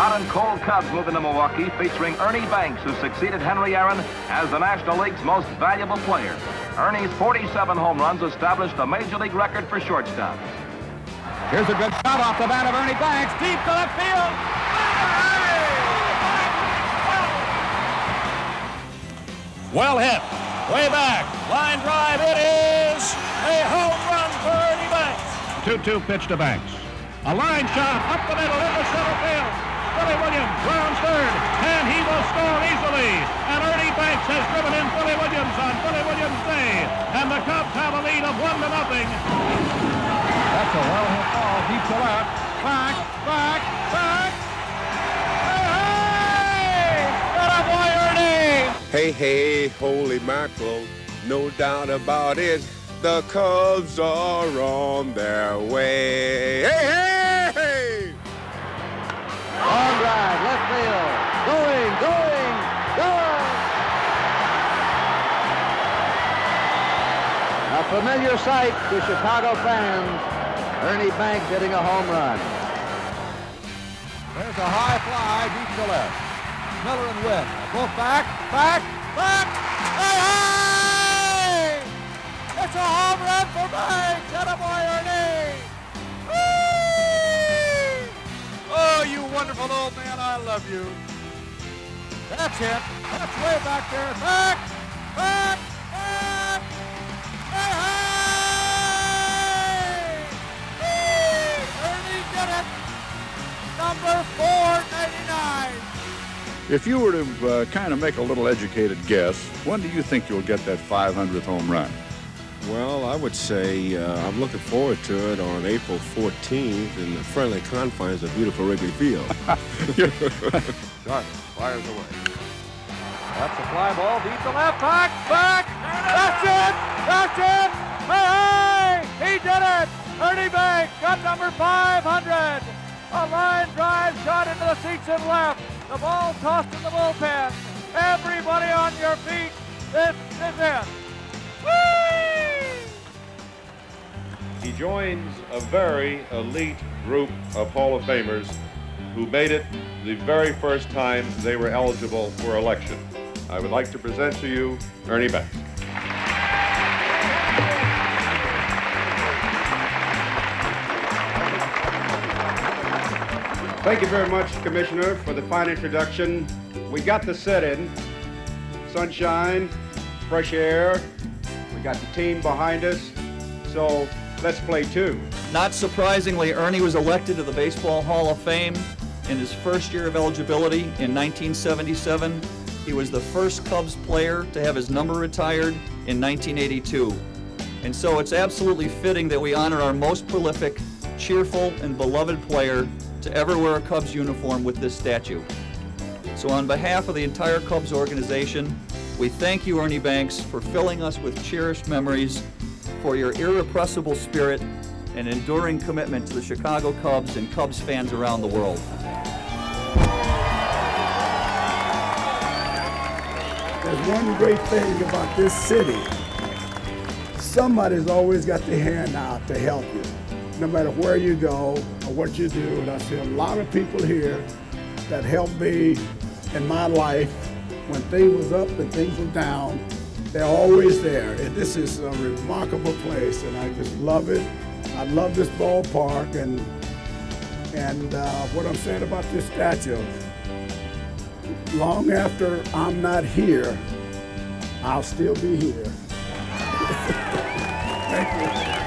Hot and cold Cubs move into Milwaukee, featuring Ernie Banks, who succeeded Henry Aaron as the National League's most valuable player. Ernie's 47 home runs established a Major League record for shortstop. Here's a good shot off the bat of Ernie Banks, deep to left field. Well hit, way back, line drive, it is a home run for Ernie Banks. 2-2 pitch to Banks. A line shot up the middle into center field. Billy Williams rounds third, and he will score easily. And Ernie Banks has driven in Billy Williams on Billy Williams' day, and the Cubs have a lead of 1-0. That's a well-hit ball, deep to left, back, back, back. Hey, hey! Good up, Ernie! Hey, hey, holy mackerel, no doubt about it. The Cubs are on their way. Hey, hey, hey! Long drive, left field, going, going, going. A familiar sight to Chicago fans. Ernie Banks hitting a home run. There's a high fly deep to left. Miller and Wynn both back, back, back. Hey, hey! It's a home run for Banks. Attaboy, Ernie! Whee! Oh, you wonderful old man, I love you. That's it. That's way back there. Back, back. Number 499. If you were to kind of make a little educated guess, when do you think you'll get that 500th home run? Well, I would say I'm looking forward to it on April 14th in the friendly confines of beautiful Wrigley Field. Done. Fires away. That's a fly ball deep to left. Back, back. That's it. That's it. Hey, hey, he did it. Ernie Banks got number 500. A line drive shot into the seats and left. The ball tossed in the bullpen. Everybody on your feet. This is it. Whee! He joins a very elite group of Hall of Famers who made it the very first time they were eligible for election. I would like to present to you Ernie Banks. Thank you very much, Commissioner, for the fine introduction. We got the set in, sunshine, fresh air, we got the team behind us, so let's play two. Not surprisingly, Ernie was elected to the Baseball Hall of Fame in his first year of eligibility in 1977. He was the first Cubs player to have his number retired in 1982. And so it's absolutely fitting that we honor our most prolific, cheerful, and beloved player to ever wear a Cubs uniform with this statue. So on behalf of the entire Cubs organization, we thank you, Ernie Banks, for filling us with cherished memories, for your irrepressible spirit and enduring commitment to the Chicago Cubs and Cubs fans around the world. There's one great thing about this city. Somebody's always got their hand out to help you, no matter where you go or what you do. And I see a lot of people here that helped me in my life when things was up and things were down. They're always there. And this is a remarkable place, and I just love it. I love this ballpark, and what I'm saying about this statue. Long after I'm not here, I'll still be here. Thank you.